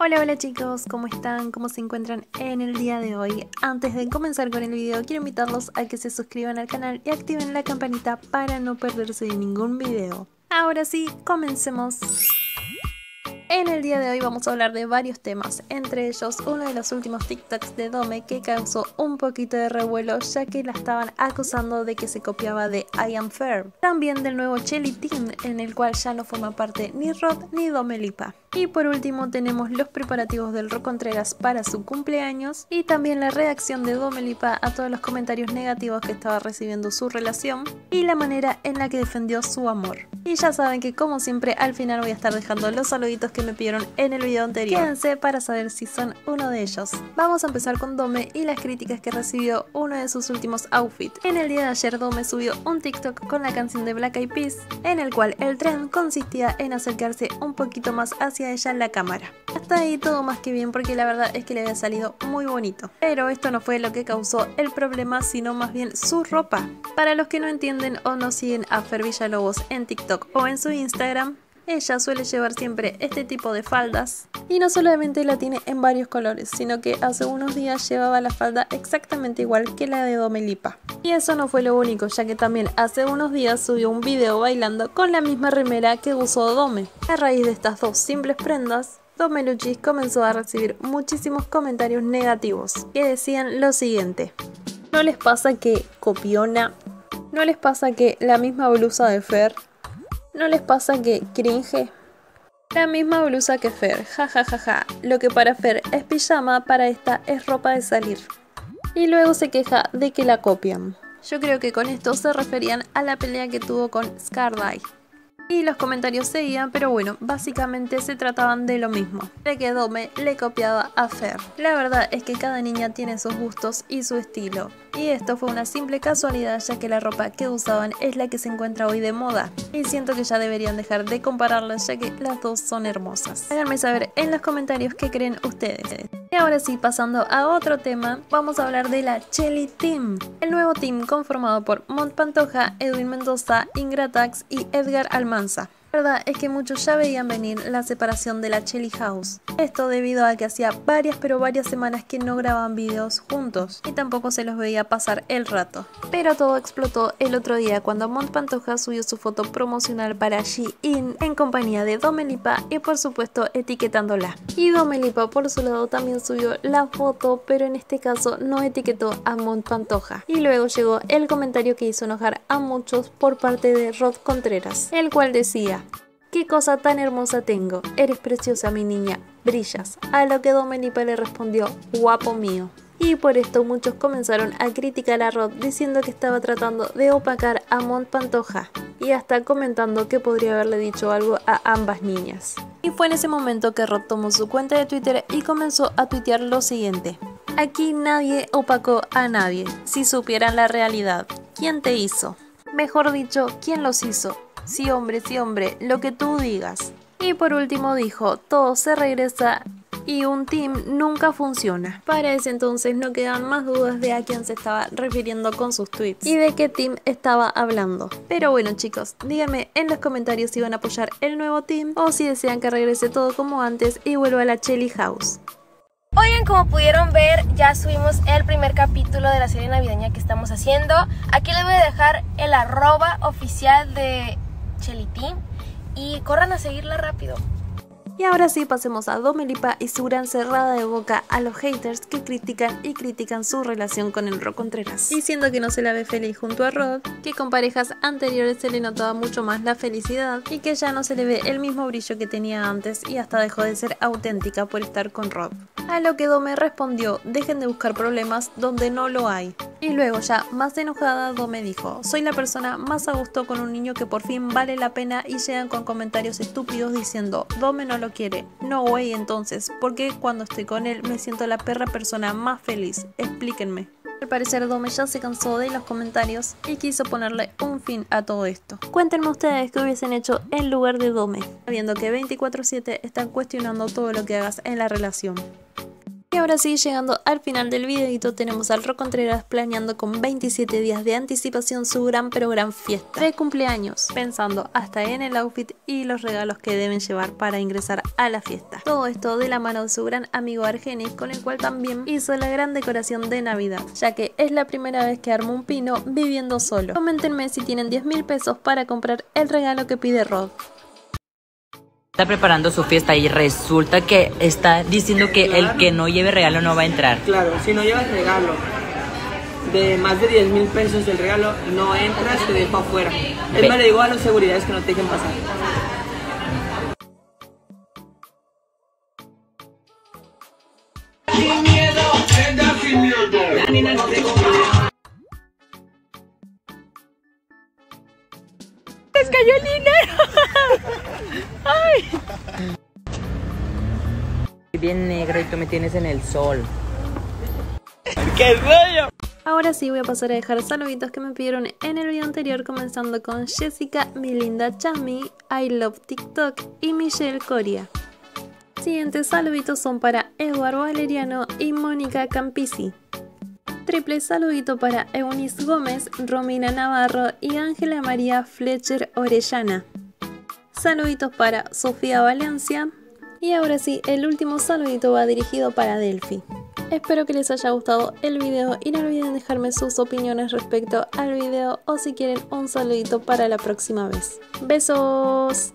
Hola, hola chicos, ¿cómo están? ¿Cómo se encuentran en el día de hoy? Antes de comenzar con el video, quiero invitarlos a que se suscriban al canal y activen la campanita para no perderse de ningún video. Ahora sí, comencemos. En el día de hoy vamos a hablar de varios temas, entre ellos uno de los últimos TikToks de Dome que causó un poquito de revuelo ya que la estaban acusando de que se copiaba de I Am Fer. También del nuevo Cheli Team en el cual ya no forma parte ni Rod ni Domelipa. Y por último tenemos los preparativos del Rod Contreras para su cumpleaños y también la reacción de Domelipa a todos los comentarios negativos que estaba recibiendo su relación y la manera en la que defendió su amor. Y ya saben que como siempre al final voy a estar dejando los saluditos que me pidieron en el video anterior. Quédense para saber si son uno de ellos. Vamos a empezar con Dome y las críticas que recibió uno de sus últimos outfits. En el día de ayer Dome subió un TikTok con la canción de Black Eyed Peas, en el cual el trend consistía en acercarse un poquito más hacia ella en la cámara. Hasta ahí todo más que bien porque la verdad es que le había salido muy bonito. Pero esto no fue lo que causó el problema sino más bien su ropa. Para los que no entienden o no siguen a Fer Villalobos en TikTok o en su Instagram, ella suele llevar siempre este tipo de faldas y no solamente la tiene en varios colores, sino que hace unos días llevaba la falda exactamente igual que la de Domelipa. Y eso no fue lo único, ya que también hace unos días subió un video bailando con la misma remera que usó Dome. A raíz de estas dos simples prendas, Dome Luchis comenzó a recibir muchísimos comentarios negativos que decían lo siguiente: ¿no les pasa que copiona? ¿No les pasa que la misma blusa de Fer? ¿No les pasa que cringe? La misma blusa que Fer, jajajaja. Lo que para Fer es pijama, para esta es ropa de salir. Y luego se queja de que la copian. Yo creo que con esto se referían a la pelea que tuvo con Scarlett. Y los comentarios seguían, pero bueno, básicamente se trataban de lo mismo, de que Dome le copiaba a Fer. La verdad es que cada niña tiene sus gustos y su estilo. Y esto fue una simple casualidad ya que la ropa que usaban es la que se encuentra hoy de moda. Y siento que ya deberían dejar de compararlas ya que las dos son hermosas. Háganme saber en los comentarios qué creen ustedes. Y ahora sí, pasando a otro tema, vamos a hablar de la Cheli Team. El nuevo team conformado por Mont Pantoja, Edwin Mendoza, Ingratax y Edgar Almanza. La verdad es que muchos ya veían venir la separación de la Cheli House. Esto debido a que hacía varias semanas que no grababan videos juntos y tampoco se los veía pasar el rato. Pero todo explotó el otro día cuando Mont Pantoja subió su foto promocional para Shein en compañía de Domelipa y por supuesto etiquetándola. Y Domelipa por su lado también subió la foto, pero en este caso no etiquetó a Mont Pantoja. Y luego llegó el comentario que hizo enojar a muchos por parte de Rod Contreras, el cual decía: ¿qué cosa tan hermosa tengo? Eres preciosa mi niña, brillas. A lo que Domelipa le respondió: guapo mío. Y por esto muchos comenzaron a criticar a Rod diciendo que estaba tratando de opacar a Mont Pantoja y hasta comentando que podría haberle dicho algo a ambas niñas. Y fue en ese momento que Rod tomó su cuenta de Twitter y comenzó a tuitear lo siguiente: aquí nadie opacó a nadie, si supieran la realidad. ¿Quién te hizo? Mejor dicho, ¿quién los hizo? Sí hombre, lo que tú digas. Y por último dijo: todo se regresa y un team nunca funciona. Para ese entonces no quedaban más dudas de a quién se estaba refiriendo con sus tweets y de qué team estaba hablando. Pero bueno chicos, díganme en los comentarios si van a apoyar el nuevo team o si desean que regrese todo como antes y vuelva a la Cheli House. Oigan, como pudieron ver, ya subimos el primer capítulo de la serie navideña que estamos haciendo. Aquí les voy a dejar el arroba oficial de Cheli Team y corran a seguirla rápido. Y ahora sí, pasemos a Domelipa y su gran cerrada de boca a los haters que critican y critican su relación con el Rod Contreras, diciendo que no se la ve feliz junto a Rod, que con parejas anteriores se le notaba mucho más la felicidad y que ya no se le ve el mismo brillo que tenía antes y hasta dejó de ser auténtica por estar con Rod. A lo que Dome respondió: dejen de buscar problemas donde no lo hay. Y luego ya más enojada Dome dijo: soy la persona más a gusto con un niño que por fin vale la pena y llegan con comentarios estúpidos diciendo Dome no lo quiere. No güey, entonces, ¿por qué cuando estoy con él me siento la perra persona más feliz? Explíquenme. Al parecer Dome ya se cansó de los comentarios y quiso ponerle un fin a todo esto. Cuéntenme ustedes qué hubiesen hecho en lugar de Dome, sabiendo que 24/7 están cuestionando todo lo que hagas en la relación. Y ahora sí, llegando al final del videito, tenemos al Rod Contreras planeando con 27 días de anticipación su gran pero gran fiesta de cumpleaños, pensando hasta en el outfit y los regalos que deben llevar para ingresar a la fiesta. Todo esto de la mano de su gran amigo Argenis, con el cual también hizo la gran decoración de Navidad, ya que es la primera vez que armo un pino viviendo solo. Coméntenme si tienen 10.000 pesos para comprar el regalo que pide Rod. Está preparando su fiesta y resulta que está diciendo que el que no lleve regalo no va a entrar. Claro, si no llevas regalo de más de 10.000 pesos del regalo, no entras, te dejo afuera. Él me le digo a los seguridades que no te dejen pasar. Sin miedo, anda sin miedo. ¡Les cayó el dinero! ¡Ay! Bien negro y tú me tienes en el sol. ¡Qué rollo! Ahora sí voy a pasar a dejar saluditos que me pidieron en el video anterior, comenzando con Jessica, mi linda Chami, I Love TikTok y Michelle Coria. Siguientes saluditos son para Eduardo Valeriano y Mónica Campisi. Triple saludito para Eunice Gómez, Romina Navarro y Ángela María Fletcher Orellana. Saluditos para Sofía Valencia. Y ahora sí, el último saludito va dirigido para Delphi. Espero que les haya gustado el video y no olviden dejarme sus opiniones respecto al video o si quieren un saludito para la próxima vez. ¡Besos!